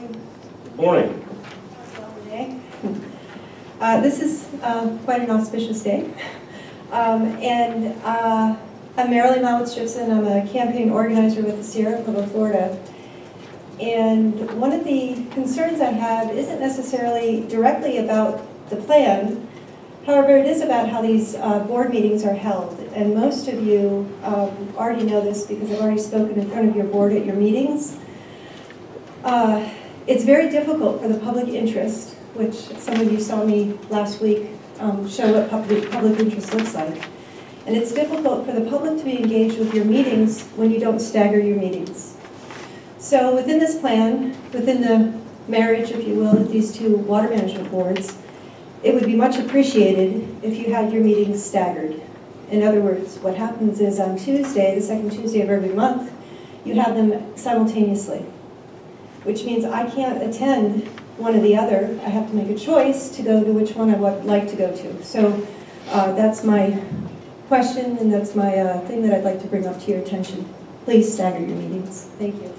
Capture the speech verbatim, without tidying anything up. Good morning. Uh, this is uh, quite an auspicious day. Um, and uh, I'm Merrillee Malwitz-Jipson. I'm a campaign organizer with the Sierra Club of Florida. And one of the concerns I have isn't necessarily directly about the plan. However, it is about how these uh, board meetings are held. And most of you um, already know this because I've already spoken in front of your board at your meetings. Uh, it's very difficult for the public interest, which some of you saw me last week um, show what public, public interest looks like. And it's difficult for the public to be engaged with your meetings when you don't stagger your meetings. So within this plan, within the marriage, if you will, of these two water management boards, it would be much appreciated if you had your meetings staggered. In other words, what happens is on Tuesday, the second Tuesday of every month, you have them simultaneously, which means I can't attend one or the other. I have to make a choice to go to which one I would like to go to. So uh, that's my question, and that's my uh, thing that I'd like to bring up to your attention. Please stagger your meetings. Thank you.